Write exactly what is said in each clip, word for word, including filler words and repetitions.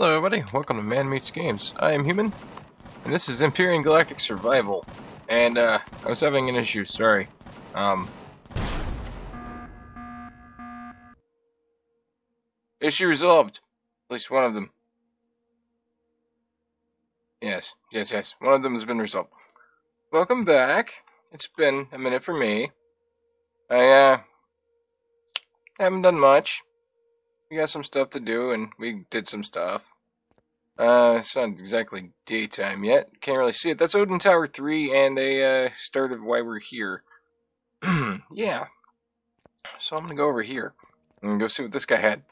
Hello everybody, welcome to Man Meets Games. I am Human, and this is Empyrion Galactic Survival. And, uh, I was having an issue, sorry. Um... Issue resolved. At least one of them. Yes, yes, yes. One of them has been resolved. Welcome back. It's been a minute for me. I, uh... haven't done much. We got some stuff to do, and we did some stuff. Uh, it's not exactly daytime yet. Can't really see it. That's Odin Tower three, and a uh, start of why we're here. Yeah. So I'm gonna go over here and go see what this guy had.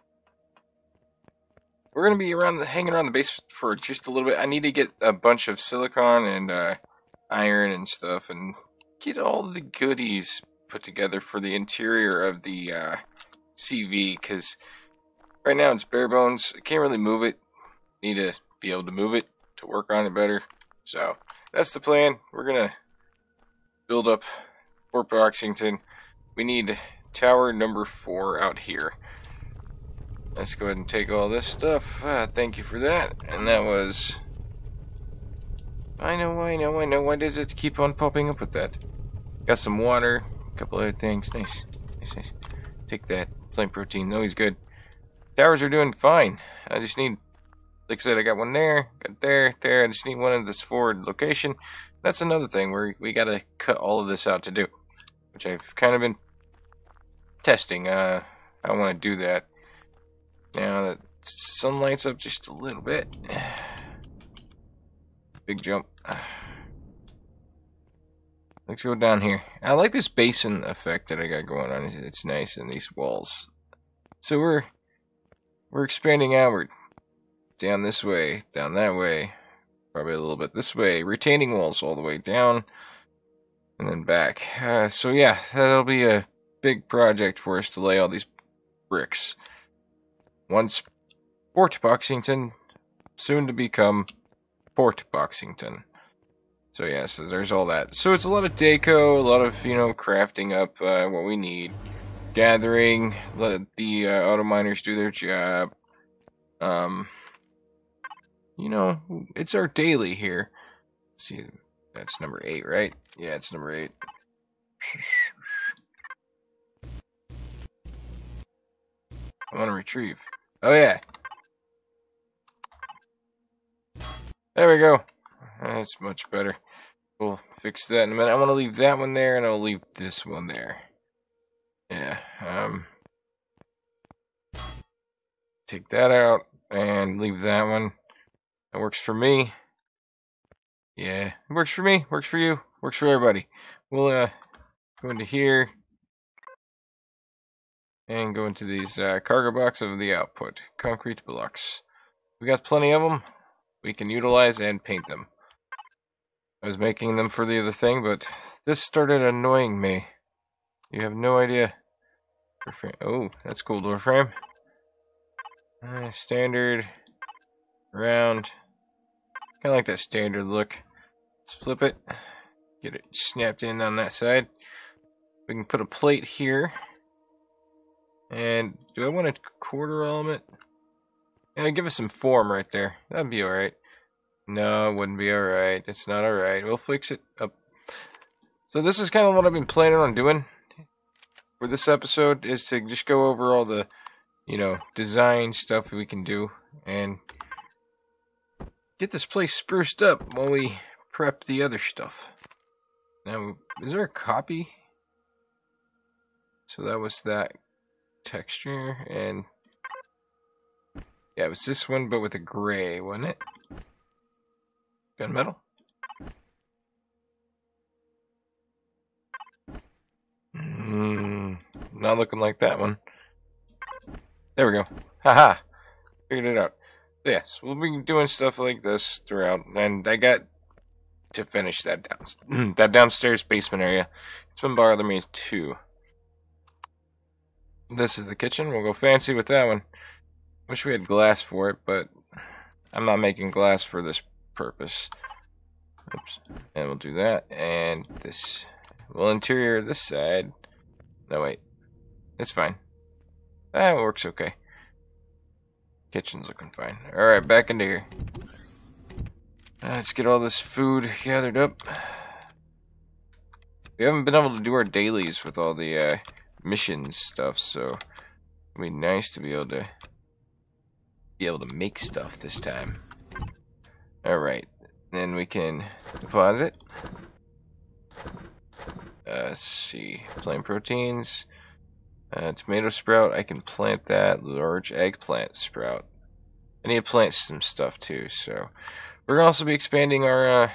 We're gonna be around, the, hanging around the base for just a little bit. I need to get a bunch of silicon and uh, iron and stuff, and get all the goodies put together for the interior of the uh, C V, because right now it's bare bones. I can't really move it. Need to be able to move it to work on it better. So that's the plan. We're gonna build up Fort Boxington. We need tower number four out here. Let's go ahead and take all this stuff. Uh, thank you for that. And that was. I know, I know, I know. Why does it keep on popping up with that? Got some water. A couple other things. Nice, nice, nice. Take that plant protein. No, he's good. Towers are doing fine. I just need, like I said, I got one there, got there, there. I just need one in this forward location. That's another thing where we gotta cut all of this out to do, which I've kind of been testing. Uh, I want to do that now that sunlight's up just a little bit. Big jump. Let's go down here. I like this basin effect that I got going on. It's nice in these walls. So we're We're expanding outward, down this way, down that way, probably a little bit this way, retaining walls all the way down, and then back. Uh, so yeah, that'll be a big project for us to lay all these bricks. Once Fort Boxington, soon to become Port Boxington. So yeah, so there's all that. So it's a lot of deco, a lot of, you know, crafting up uh, what we need. Gathering, let the uh, auto miners do their job. Um, you know, it's our daily here. Let's see, that's number eight, right? Yeah, it's number eight. I want to retrieve. Oh yeah, there we go. That's much better. We'll fix that in a minute. I want to leave that one there, and I'll leave this one there. Yeah, um, take that out and leave that one. That works for me. Yeah, it works for me, works for you, works for everybody. We'll, uh, go into here and go into these, uh, cargo box of the output. Concrete blocks. We got plenty of them. We can utilize and paint them. I was making them for the other thing, but this started annoying me. You have no idea. Oh, that's cool door frame. Uh, standard. Round. Kind of like that standard look. Let's flip it. Get it snapped in on that side. We can put a plate here. And do I want a quarter element? Yeah, give us some form right there. That'd be alright. No, it wouldn't be alright. It's not alright. We'll fix it up. So this is kind of what I've been planning on doing. For this episode is to just go over all the, you know, design stuff we can do and get this place spruced up while we prep the other stuff. Now, is there a copy? So that was that texture, and yeah, it was this one, but with a gray, wasn't it? Gunmetal. Mm, not looking like that one. There we go. Haha. Figured it out. Yes, we'll be doing stuff like this throughout, and I got to finish that down that downstairs basement area. It's been bothering me too. This is the kitchen. We'll go fancy with that one. Wish we had glass for it, but I'm not making glass for this purpose. Oops. And we'll do that. And this. We'll interior this side. No, wait. It's fine. That works okay. Kitchen's looking fine. Alright, back into here. Uh, let's get all this food gathered up. We haven't been able to do our dailies with all the uh, missions stuff, so it'd be nice to be able to be able to make stuff this time. Alright, then we can deposit. Uh, let's see, plant proteins. Uh, tomato sprout, I can plant that. Large eggplant sprout. I need to plant some stuff too, so we're gonna also be expanding our uh,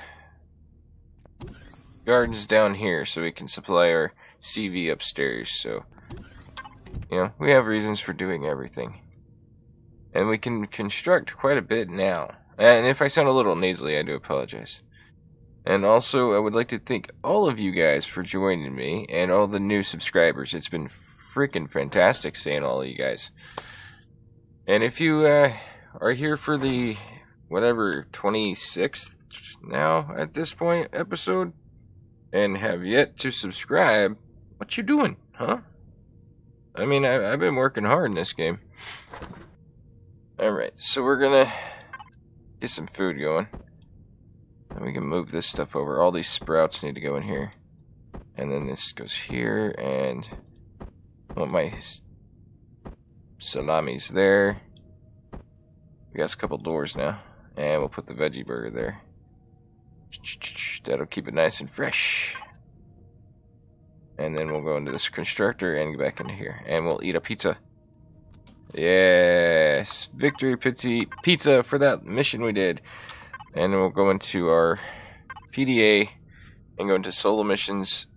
gardens down here so we can supply our C V upstairs. So, you know, we have reasons for doing everything. And we can construct quite a bit now. And if I sound a little nasally, I do apologize. And also, I would like to thank all of you guys for joining me and all the new subscribers. It's been freaking fantastic seeing all of you guys. And if you uh, are here for the, whatever, twenty-sixth now at this point episode and have yet to subscribe, what you doing, huh? I mean, I, I've been working hard in this game. Alright, so we're gonna get some food going. And we can move this stuff over. All these sprouts need to go in here. And then this goes here, and I want my salamis there. We got a couple doors now. And we'll put the veggie burger there. That'll keep it nice and fresh. And then we'll go into this constructor and get back into here. And we'll eat a pizza. Yes! Victory pizza for that mission we did. And then we'll go into our P D A and go into solo missions.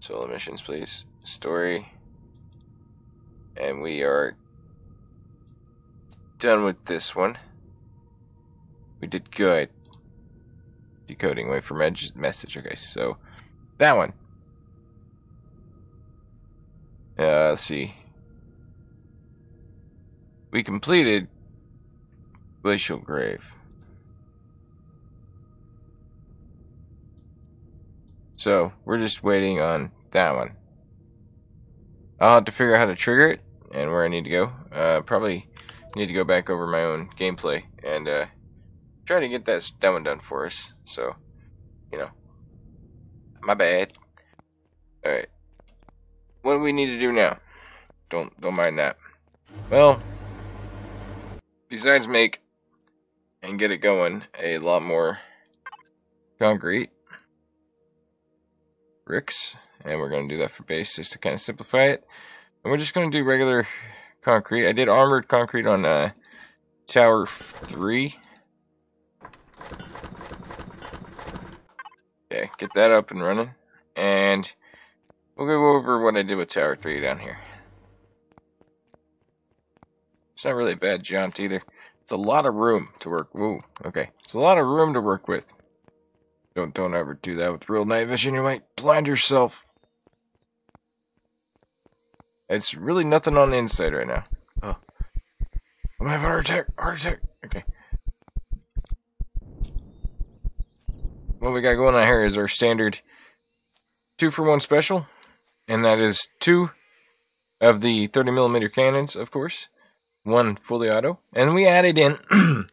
Solo missions, please. Story. And we are done with this one. We did good. Decoding. Wait for message. Okay, so that one. Uh, let's see. We completed Glacial Grave. So, we're just waiting on that one. I'll have to figure out how to trigger it and where I need to go. Uh, probably need to go back over my own gameplay and uh, try to get that, that one done for us. So, you know, my bad. Alright. What do we need to do now? Don't, don't mind that. Well, besides make and get it going a lot more concrete bricks, and we're going to do that for base just to kind of simplify it, and we're just going to do regular concrete. I did armored concrete on uh, tower three. Okay, get that up and running, and we'll go over what I did with tower three down here. It's not really a bad jaunt either. It's a lot of room to work. Ooh, okay, it's a lot of room to work with. Don't don't ever do that with real night vision. You might blind yourself. It's really nothing on the inside right now. Oh, I'm having a heart attack. Heart attack. Okay. What we got going on here is our standard two for one special, and that is two of the thirty millimeter cannons, of course. One fully auto, and we added in.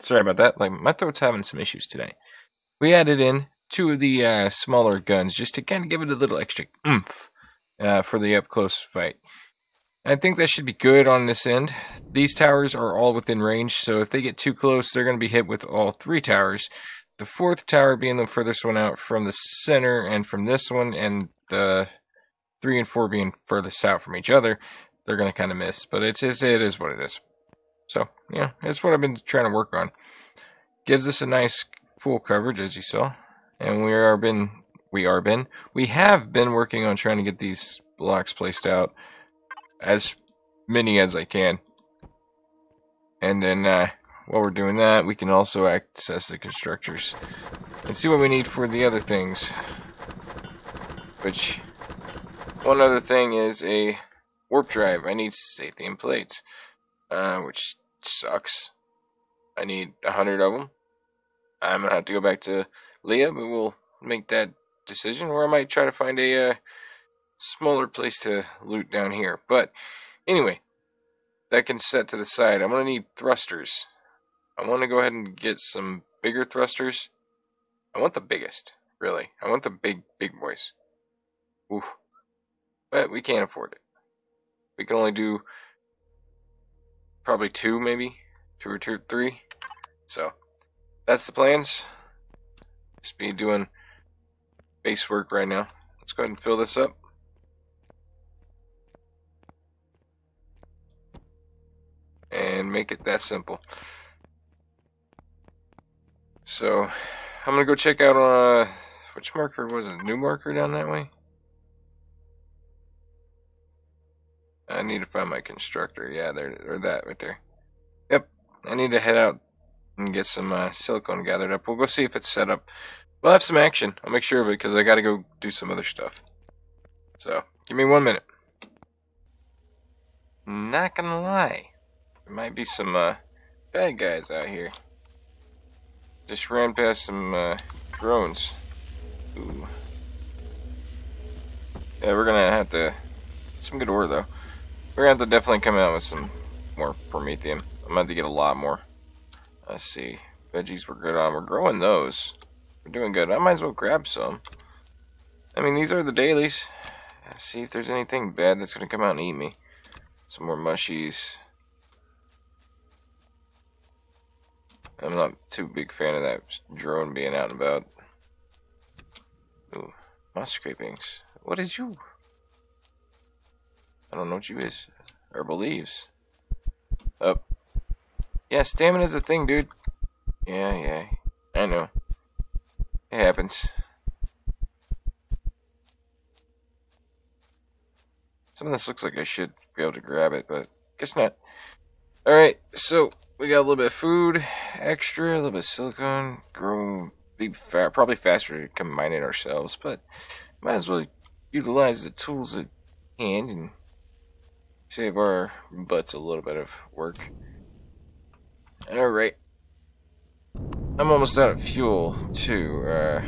Sorry about that. Like my throat's having some issues today. We added in two of the uh, smaller guns just to kind of give it a little extra oomph uh, for the up close fight. I think that should be good on this end. These towers are all within range, so if they get too close, they're going to be hit with all three towers. The fourth tower being the furthest one out from the center, and from this one, and the three and four being furthest out from each other, they're going to kind of miss. But it is it is what it is. So, yeah, that's what I've been trying to work on. Gives us a nice full coverage, as you saw. And we are been, we are been, we have been working on trying to get these blocks placed out as many as I can. And then, uh, while we're doing that, we can also access the constructors and see what we need for the other things. Which, one other thing is a warp drive. I need Sathian plates. Uh, which sucks. I need a hundred of them. I'm gonna have to go back to Leah, but we'll make that decision, or I might try to find a uh, smaller place to loot down here. But anyway, that can set to the side. I'm going to need thrusters. I want to go ahead and get some bigger thrusters. I want the biggest, really. I want the big, big boys. Oof. But we can't afford it. We can only do probably two, maybe. Two or two, three. So, that's the plans. Just be doing base work right now. Let's go ahead and fill this up. And make it that simple. So, I'm going to go check out on uh, which marker was it? New marker down that way? I need to find my constructor. Yeah, there, or that right there. Yep, I need to head out and get some uh, silicone gathered up. We'll go see if it's set up. We'll have some action. I'll make sure of it because I got to go do some other stuff. So, give me one minute. Not going to lie. There might be some uh, bad guys out here. Just ran past some uh, drones. Ooh. Yeah, we're going to have to... Some good ore, though. We're going to have to definitely come out with some more promethium. I'm going to have to get a lot more. Let's see. Veggies we're good on. We're growing those. We're doing good. I might as well grab some. I mean, these are the dailies. Let's see if there's anything bad that's going to come out and eat me. Some more mushies. I'm not too big fan of that drone being out and about. Ooh, moss scrapings. What is you? I don't know what you is. Herbal leaves. Up. Yeah, stamina's a thing, dude. Yeah, yeah. I know. It happens. Some of this looks like I should be able to grab it, but guess not. Alright, so... We got a little bit of food, extra, a little bit of silicone, grow, be fa probably faster to combine it ourselves, but might as well utilize the tools at hand and save our butts a little bit of work. Alright. I'm almost out of fuel, too. Uh,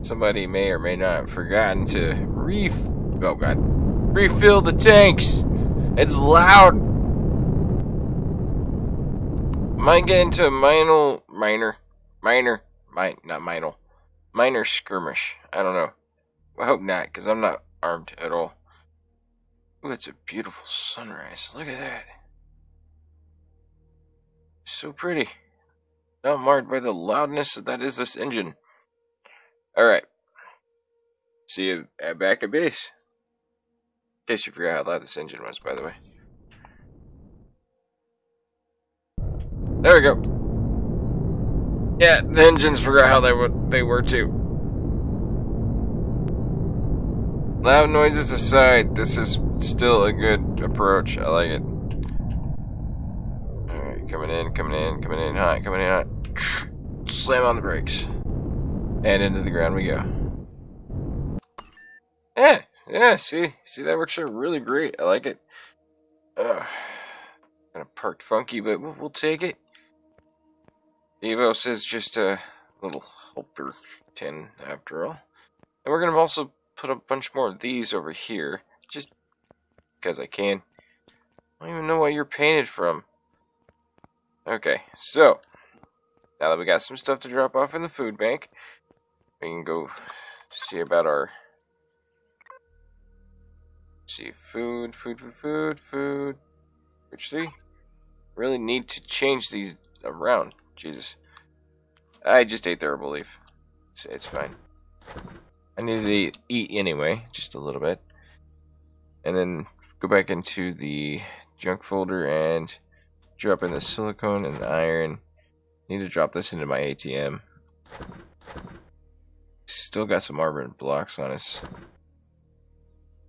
somebody may or may not have forgotten to ref- oh god, refill the tanks! It's loud! Might get into a minor, minor, minor, mine, not minor, minor skirmish. I don't know. I hope not, because I'm not armed at all. Ooh, that's a beautiful sunrise. Look at that. So pretty. Not marred by the loudness that is this engine. Alright. See you at back at base. In case you forgot how loud this engine was, by the way. There we go. Yeah, the engines forgot how they were, they were too. Loud noises aside, this is still a good approach. I like it. Alright, coming in, coming in, coming in hot, coming in hot. Slam on the brakes. And into the ground we go. Yeah, yeah, see? See, that works out really great. I like it. Ugh. Kind of parked funky, but we'll, we'll take it. Evos is just a little helper tin, after all. And we're going to also put a bunch more of these over here, just because I can. I don't even know what you're painted from. Okay, so, now that we got some stuff to drop off in the food bank, we can go see about our... See, food, food, food, food, food. Which three? Really need to change these around. Jesus. I just ate the herbal leaf. It's, it's fine. I needed to eat, eat anyway, just a little bit. And then go back into the junk folder and drop in the silicone and the iron. Need to drop this into my A T M. Still got some armor blocks on us.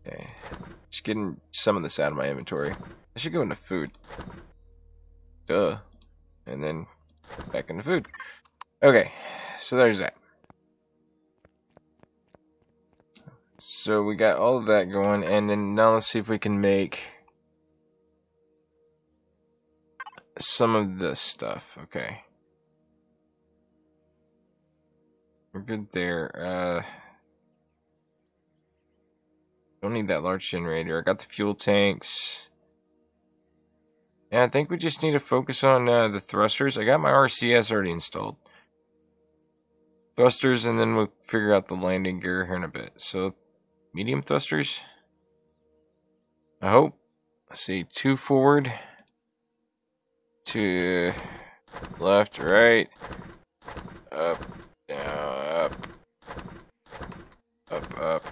Okay. Just getting some of this out of my inventory. I should go into food. Duh. And then... back into food. Okay, so there's that. So we got all of that going, and then now let's see if we can make some of this stuff. Okay, we're good there. Uh, don't need that large generator. I got the fuel tanks. And I think we just need to focus on uh, the thrusters. I got my R C S already installed. Thrusters, and then we'll figure out the landing gear here in a bit. So, medium thrusters. I hope. Let's see, two forward. Two left, right. Up, down, up. Up, up.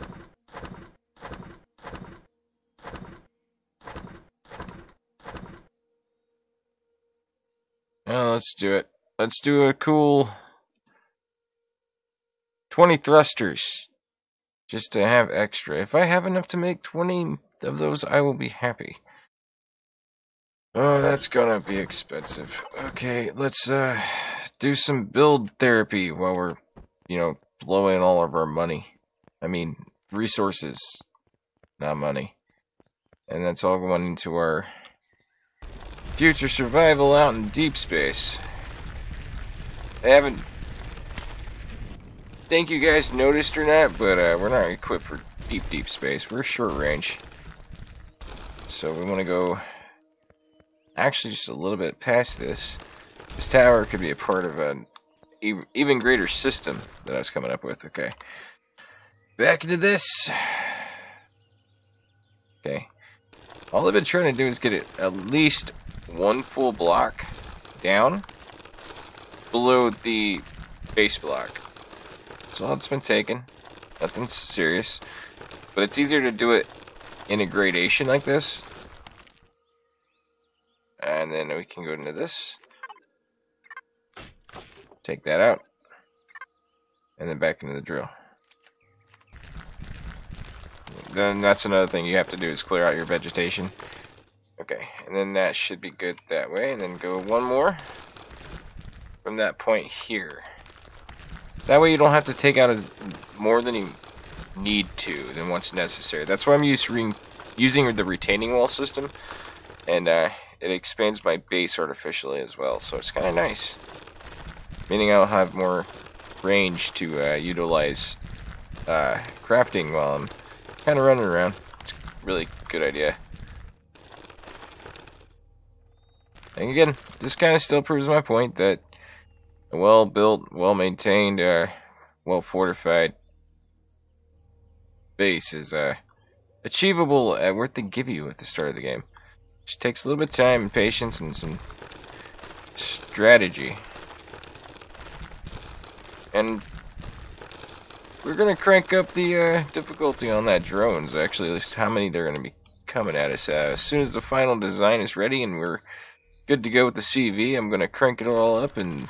Now let's do it. Let's do a cool twenty thrusters just to have extra. If I have enough to make twenty of those, I will be happy. Oh, that's gonna be expensive. Okay, let's uh do some build therapy while we're, you know, blowing all of our money. I mean, resources, not money. And that's all going into our future survival out in deep space. I haven't... think you guys noticed or not, but uh, we're not equipped for deep, deep space. We're short range. So we want to go... actually, just a little bit past this. This tower could be a part of an even greater system that I was coming up with. Okay. Back into this. Okay. All I've been trying to do is get it at least one full block down below the base block. That's all that's been taken. Nothing serious. But it's easier to do it in a gradation like this. And then we can go into this. Take that out. And then back into the drill. Then that's another thing you have to do is clear out your vegetation. Okay, and then that should be good that way. And then go one more from that point here. That way you don't have to take out a, more than you need to, than what's necessary. That's why I'm used re using the retaining wall system. And uh, it expands my base artificially as well. So it's kind of nice. Meaning I'll have more range to uh, utilize uh, crafting while I'm kind of running around. It's a really good idea. And again, this kind of still proves my point that a well-built, well-maintained, uh, well-fortified base is uh, achievable at what they give you at the start of the game. Just takes a little bit of time and patience and some strategy. And we're going to crank up the uh, difficulty on that drones, actually, at least how many they're going to be coming at us. Uh, as soon as the final design is ready and we're good to go with the C V, I'm going to crank it all up and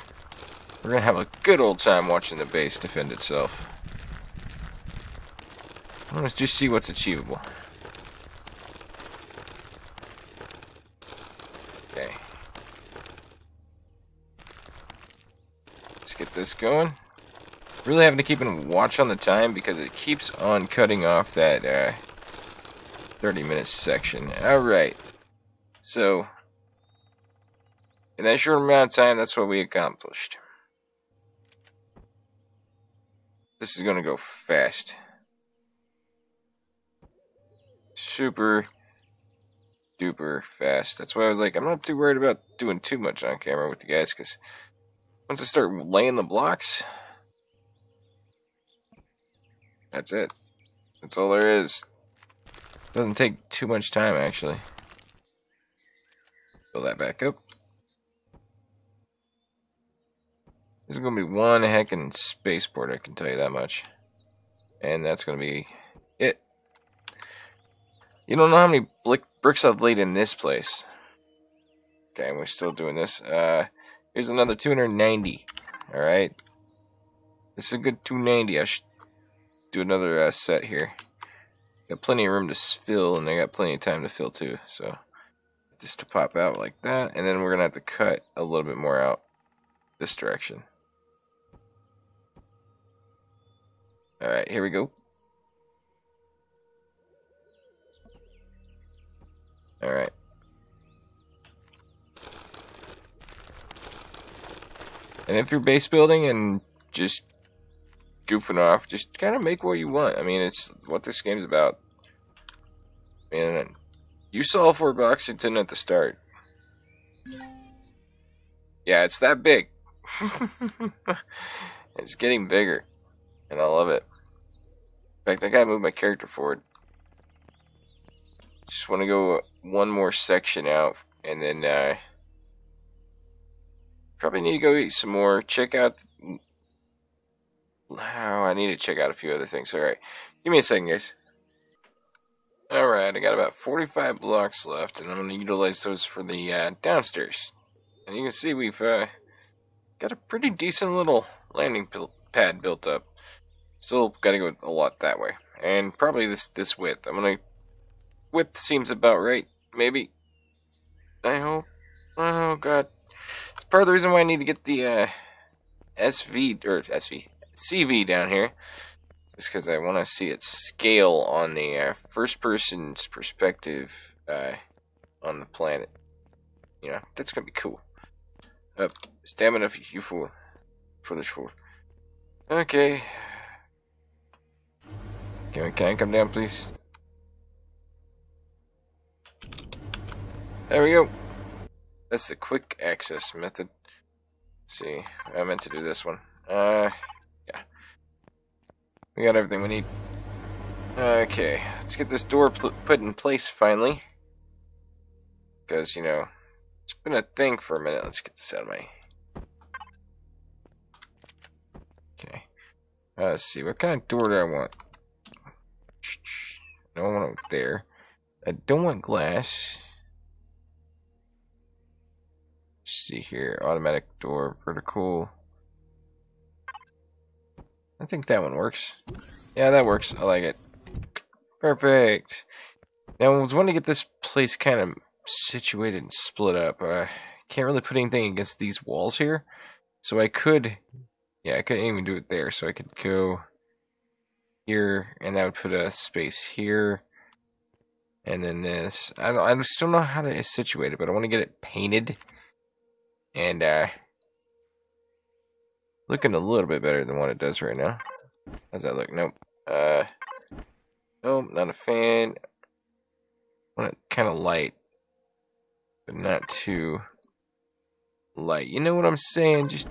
we're going to have a good old time watching the base defend itself. Let's just see what's achievable. Okay. Let's get this going. Really having to keep in watch on the time because it keeps on cutting off that uh, thirty minute section. Alright. So, in that short amount of time, that's what we accomplished. This is going to go fast. Super duper fast. That's why I was like, I'm not too worried about doing too much on camera with the guys because once I start laying the blocks... that's it. That's all there is. Doesn't take too much time, actually. Fill that back up. This is going to be one heckin' spaceport, I can tell you that much. And that's going to be it. You don't know how many bricks I've laid in this place. Okay, we're still doing this. Uh, here's another two hundred ninety. Alright. This is a good two ninety. I should... do another uh, set here. Got plenty of room to fill, and I got plenty of time to fill too. So just to pop out like that, and then we're gonna have to cut a little bit more out this direction. All right, here we go. All right. And if you're base building and just goofing off, just kind of make what you want. I mean, it's what this game's about. Man, you saw Fort Boxington at the start. Yeah, it's that big. It's getting bigger, and I love it. In fact, I gotta move my character forward. Just want to go one more section out, and then uh, probably need to go eat some more. Check out. The... Oh, I need to check out a few other things. All right, give me a second, guys. All right, I got about forty-five blocks left, and I'm gonna utilize those for the uh, downstairs. And you can see we've uh, got a pretty decent little landing pad built up. Still got to go a lot that way, and probably this this width. I'm gonna. Width seems about right, maybe. I hope. Oh god, it's part of the reason why I need to get the uh, S V or S V C V down here. It's because I want to see its scale on the uh, first person's perspective uh, on the planet. You know, that's gonna be cool. Uh, stamina for you for for this fool. Okay. Can, can I come down, please? There we go. That's the quick access method. Let's see, I meant to do this one. Uh, yeah. We got everything we need. Okay, let's get this door put in place finally. Because, you know, it's been a thing for a minute. Let's get this out of my... Okay. Uh, let's see, what kind of door do I want? I don't want it there. I don't want glass. See here, automatic door, vertical. I think that one works. Yeah, that works. I like it. Perfect. Now, I was wanting to get this place kind of situated and split up. I uh, can't really put anything against these walls here, so I could. Yeah, I couldn't even do it there, so I could go here, and I would put a space here, and then this. I don't. I just don't know how to situate it, but I want to get it painted. And, uh, looking a little bit better than what it does right now. How's that look? Nope. Uh, nope, not a fan. I want it kind of light, but not too light. You know what I'm saying? Just,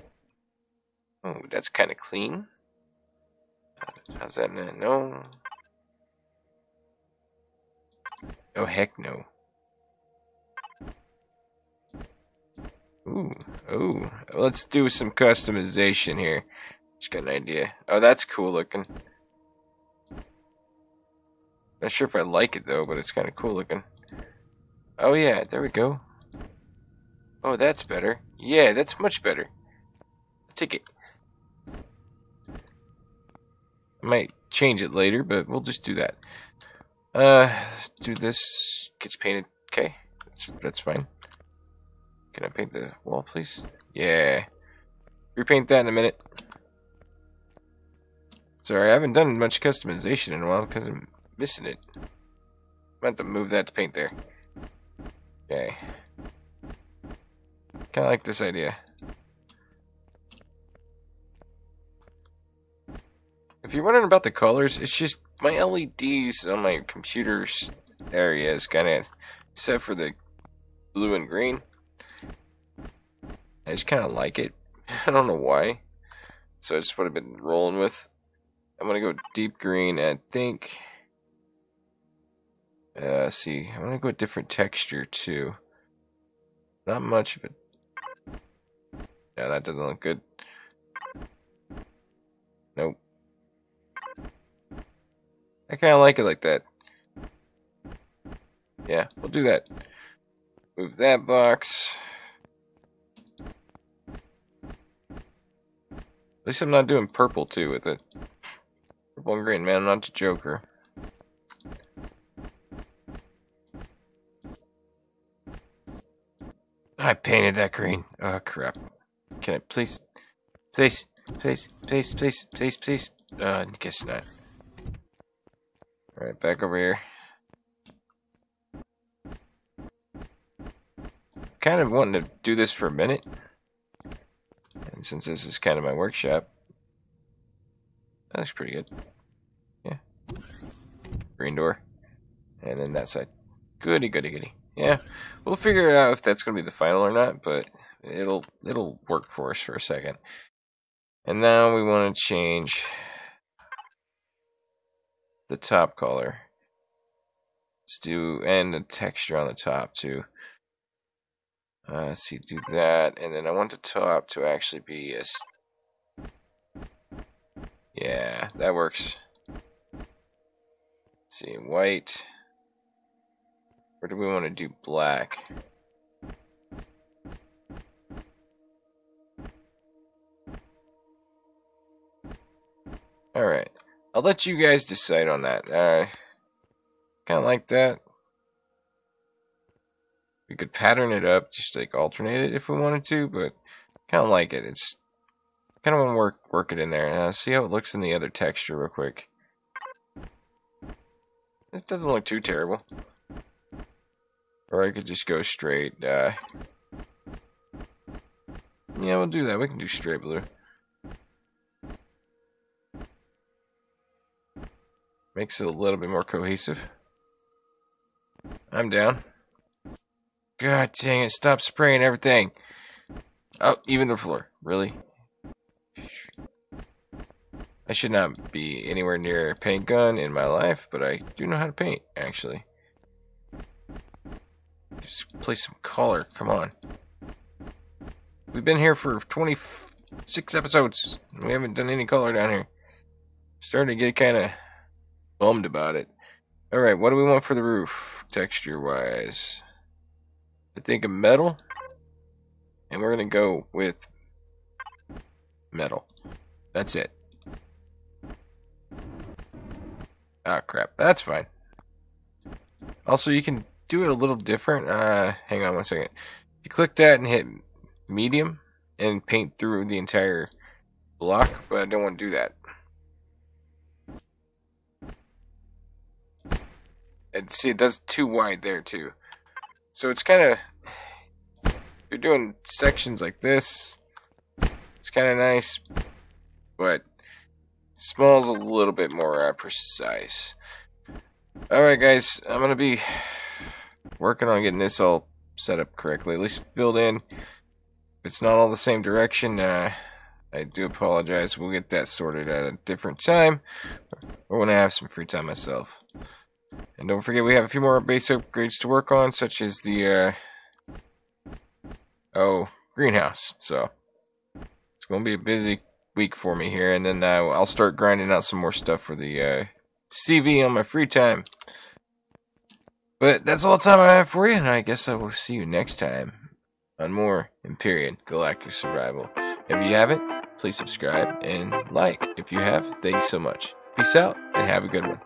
oh, that's kind of clean. How's that? No. Oh, heck no. Ooh, ooh. Let's do some customization here. Just got an idea. Oh, that's cool looking. Not sure if I like it though, but it's kind of cool looking. Oh yeah, there we go. Oh, that's better. Yeah, that's much better. I'll take it. I might change it later, but we'll just do that. Uh, do this. Gets painted. Okay, that's that's fine. Can I paint the wall, please? Yeah. Repaint that in a minute. Sorry, I haven't done much customization in a while because I'm missing it. I'm about to move that to paint there. Okay. Kind of like this idea. If you're wondering about the colors, it's just my L E Ds on my computer's area is kind of set for the blue and green. I just kind of like it. I don't know why. So I just would have been rolling with. I'm going to go deep green, I think. Uh, see, I'm going to go a different texture, too. Not much of it. Yeah, that doesn't look good. Nope. I kind of like it like that. Yeah, we'll do that. Move that box. At least I'm not doing purple, too, with it. Purple and green, man. I'm not the Joker. I painted that green. Oh, crap. Can I please? Please. Please. Please. Please. Please. Please. Uh, I guess not. Alright, back over here. Kind of wanting to do this for a minute. And since this is kind of my workshop, that looks pretty good. Yeah. Green door. And then that side. Goody, goody, goody. Yeah, we'll figure it out if that's going to be the final or not, but it'll it'll work for us for a second. And now we want to change the top color. Let's do, and the texture on the top too. Uh, let's see, do that, and then I want the top to actually be a... Yeah, that works. Let's see, white. Or do we want to do black? Alright. I'll let you guys decide on that. Uh, kind of like that. We could pattern it up, just like alternate it if we wanted to, but kind of like it. It's kind of want to work, work it in there. Uh, see how it looks in the other texture real quick. It doesn't look too terrible. Or I could just go straight. Uh, yeah, we'll do that. We can do straight blue. Makes it a little bit more cohesive. I'm down. God dang it, stop spraying everything. Oh, even the floor. Really? I should not be anywhere near a paint gun in my life, but I do know how to paint, actually. Just place some color, come on. We've been here for twenty-six episodes, and we haven't done any color down here. Starting to get kind of bummed about it. Alright, what do we want for the roof, texture-wise? I think of metal, and we're gonna go with metal. That's it. Ah, crap. That's fine. Also, you can do it a little different. Uh, hang on one second. You click that and hit medium and paint through the entire block, but I don't want to do that. And see, it does too wide there, too. So it's kind of... You're doing sections like this. It's kind of nice, but... Small's a little bit more uh, precise. Alright guys, I'm going to be working on getting this all set up correctly, at least filled in. If it's not all the same direction, uh, I do apologize. We'll get that sorted at a different time, or when I have some free time myself. And don't forget we have a few more base upgrades to work on, such as the, uh, oh, greenhouse. So, it's going to be a busy week for me here, and then uh, I'll start grinding out some more stuff for the uh, C V on my free time. But that's all the time I have for you, and I guess I will see you next time on more Empyrion Galactic Survival. If you haven't, please subscribe and like. If you have, thanks so much. Peace out, and have a good one.